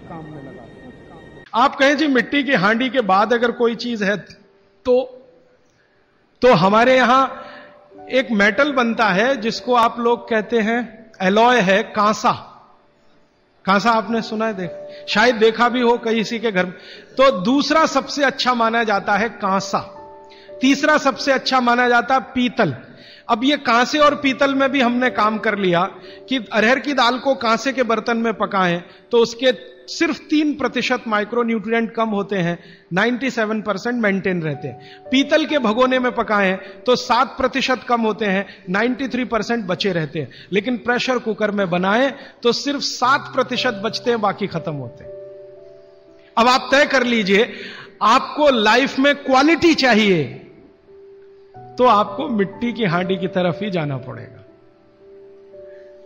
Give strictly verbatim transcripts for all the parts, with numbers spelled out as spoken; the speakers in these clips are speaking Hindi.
काम में लगा। आप कहें जी मिट्टी की हांडी के बाद अगर कोई चीज है तो तो हमारे यहां एक मेटल बनता है जिसको आप लोग कहते हैं एलॉय है, कांसा। कांसा आपने सुना है, देख शायद देखा भी हो कहीं इसी के घर में। तो दूसरा सबसे अच्छा माना जाता है कांसा, तीसरा सबसे अच्छा माना जाता है पीतल। अब ये कांसे और पीतल में भी हमने काम कर लिया कि अरहर की दाल को कांसे के बर्तन में पकाएं तो उसके सिर्फ तीन प्रतिशत माइक्रोन्यूट्रिएंट कम होते हैं, सत्तानवे परसेंट मेंटेन रहते हैं। पीतल के भगोने में पकाएं तो सात प्रतिशत कम होते हैं, तिरानवे परसेंट बचे रहते हैं। लेकिन प्रेशर कुकर में बनाएं तो सिर्फ सात प्रतिशत बचते हैं, बाकी खत्म होते हैं। अब आप तय कर लीजिए आपको लाइफ में क्वालिटी चाहिए तो आपको मिट्टी की हांडी की तरफ ही जाना पड़ेगा।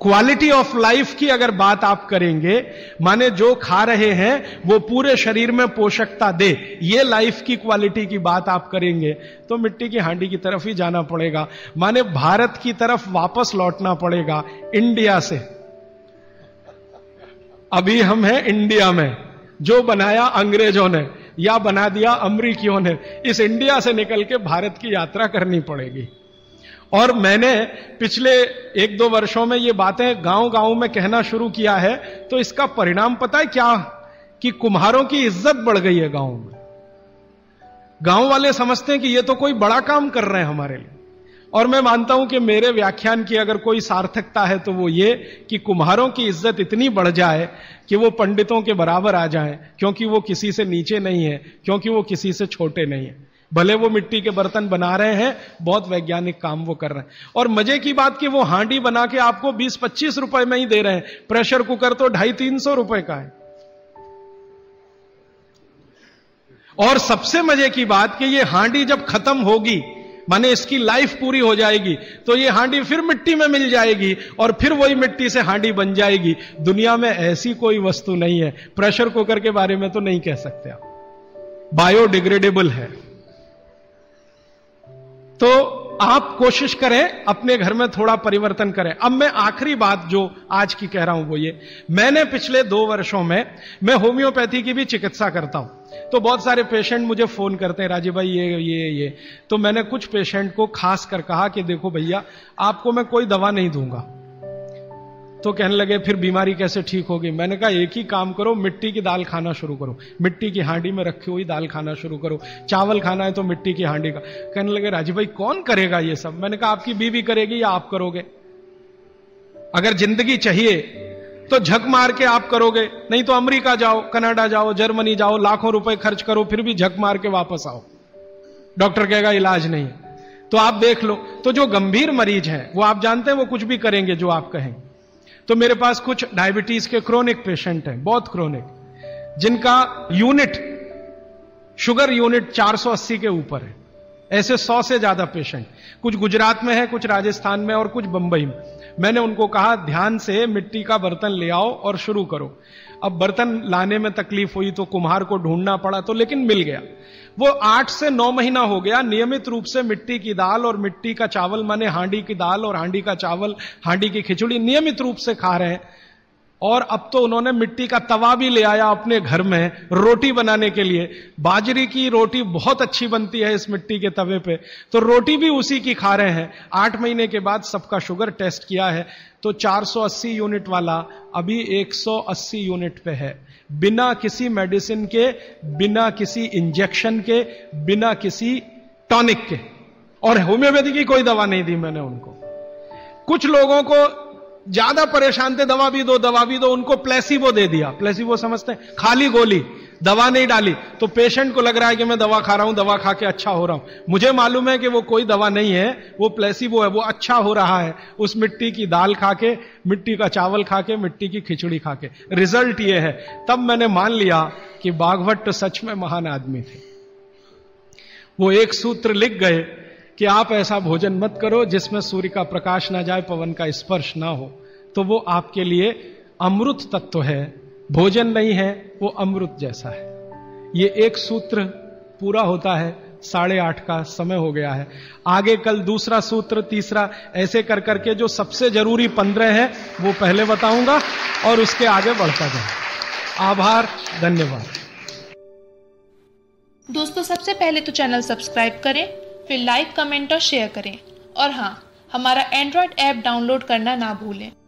क्वालिटी ऑफ लाइफ की अगर बात आप करेंगे, माने जो खा रहे हैं वो पूरे शरीर में पोषकता दे, ये लाइफ की क्वालिटी की बात आप करेंगे तो मिट्टी की हांडी की तरफ ही जाना पड़ेगा। माने भारत की तरफ वापस लौटना पड़ेगा, इंडिया से। अभी हम हैं इंडिया में, जो बनाया अंग्रेजों ने या बना दिया अमरीकियों ने, इस इंडिया से निकल के भारत की यात्रा करनी पड़ेगी। और मैंने पिछले एक दो वर्षों में ये बातें गांव गांव में कहना शुरू किया है तो इसका परिणाम पता है क्या, कि कुम्हारों की इज्जत बढ़ गई है गांव में। गांव वाले समझते हैं कि ये तो कोई बड़ा काम कर रहे हैं हमारे लिए। और मैं मानता हूं कि मेरे व्याख्यान की अगर कोई सार्थकता है तो वो ये कि कुम्हारों की इज्जत इतनी बढ़ जाए कि वो पंडितों के बराबर आ जाए, क्योंकि वो किसी से नीचे नहीं है, क्योंकि वो किसी से छोटे नहीं है। भले वो मिट्टी के बर्तन बना रहे हैं, बहुत वैज्ञानिक काम वो कर रहे हैं। और मजे की बात कि वो हांडी बना के आपको बीस पच्चीस रुपए में ही दे रहे हैं, प्रेशर कुकर तो ढाई तीन सौ रुपए का है। और सबसे मजे की बात कि ये हांडी जब खत्म होगी, माने इसकी लाइफ पूरी हो जाएगी, तो ये हांडी फिर मिट्टी में मिल जाएगी और फिर वही मिट्टी से हांडी बन जाएगी। दुनिया में ऐसी कोई वस्तु नहीं है, प्रेशर कुकर के बारे में तो नहीं कह सकते आप, बायोडिग्रेडेबल है। तो आप कोशिश करें अपने घर में थोड़ा परिवर्तन करें। अब मैं आखिरी बात जो आज की कह रहा हूं वो ये, मैंने पिछले दो वर्षों में, मैं होम्योपैथी की भी चिकित्सा करता हूं, तो बहुत सारे पेशेंट मुझे फोन करते हैं, राजीव भाई ये ये ये तो मैंने कुछ पेशेंट को खास कर कहा कि देखो भैया आपको मैं कोई दवा नहीं दूंगा। तो कहने लगे फिर बीमारी कैसे ठीक होगी। मैंने कहा एक ही काम करो, मिट्टी की दाल खाना शुरू करो, मिट्टी की हांडी में रखी हुई दाल खाना शुरू करो, चावल खाना है तो मिट्टी की हांडी का। कहने लगे राजीव भाई कौन करेगा ये सब। मैंने कहा आपकी बीवी करेगी या आप करोगे। अगर जिंदगी चाहिए तो झक मार के आप करोगे, नहीं तो अमेरिका जाओ, कनाडा जाओ, जर्मनी जाओ, लाखों रुपए खर्च करो, फिर भी झक मार के वापस आओ, डॉक्टर कहेगा इलाज नहीं। तो आप देख लो। तो जो गंभीर मरीज है वो आप जानते हैं वो कुछ भी करेंगे जो आप कहेंगे। तो मेरे पास कुछ डायबिटीज के क्रोनिक पेशेंट हैं, बहुत क्रोनिक, जिनका यूनिट शुगर यूनिट चार सौ अस्सी के ऊपर है। ऐसे सौ से ज्यादा पेशेंट, कुछ गुजरात में है, कुछ राजस्थान में और कुछ बंबई में। मैंने उनको कहा ध्यान से मिट्टी का बर्तन ले आओ और शुरू करो। अब बर्तन लाने में तकलीफ हुई तो कुम्हार को ढूंढना पड़ा, तो लेकिन मिल गया। वो आठ से नौ महीना हो गया नियमित रूप से मिट्टी की दाल और मिट्टी का चावल, माने हांडी की दाल और हांडी का चावल, हांडी की खिचड़ी नियमित रूप से खा रहे हैं। और अब तो उन्होंने मिट्टी का तवा भी ले आया अपने घर में रोटी बनाने के लिए। बाजरे की रोटी बहुत अच्छी बनती है इस मिट्टी के तवे पे, तो रोटी भी उसी की खा रहे हैं। आठ महीने के बाद सबका शुगर टेस्ट किया है तो चार सौ अस्सी यूनिट वाला अभी एक सौ अस्सी यूनिट पे है, बिना किसी मेडिसिन के, बिना किसी इंजेक्शन के, बिना किसी टॉनिक के। और होम्योपैथी की कोई दवा नहीं दी मैंने उनको। कुछ लोगों को ज्यादा परेशान थे, दवा भी दो दवा भी दो, उनको प्लेसिबो दे दिया। प्लेसिबो समझते हैं, खाली गोली, दवा नहीं डाली। तो पेशेंट को लग रहा है कि मैं दवा खा रहा हूं, दवा खा के अच्छा हो रहा हूं। मुझे मालूम है कि वो कोई दवा नहीं है, वो प्लेसिबो है, वो अच्छा हो रहा है उस मिट्टी की दाल खा के, मिट्टी का चावल खा के, मिट्टी की खिचड़ी खा के। रिजल्ट ये है। तब मैंने मान लिया कि बागवट सच में महान आदमी थे। वो एक सूत्र लिख गए कि आप ऐसा भोजन मत करो जिसमें सूर्य का प्रकाश ना जाए, पवन का स्पर्श ना हो, तो वो आपके लिए अमृत तत्व है। भोजन नहीं है, वो अमृत जैसा है। ये एक सूत्र पूरा होता है। साढ़े आठ का समय हो गया है, आगे कल दूसरा सूत्र, तीसरा, ऐसे कर करके जो सबसे जरूरी पंद्रह है वो पहले बताऊंगा और उसके आगे बढ़ता जाऊंगा। आभार, धन्यवाद। दोस्तों, सबसे पहले तो चैनल सब्सक्राइब करें, फिर लाइक, कमेंट और शेयर करें, और हाँ, हमारा एंड्रॉयड ऐप डाउनलोड करना ना भूलें।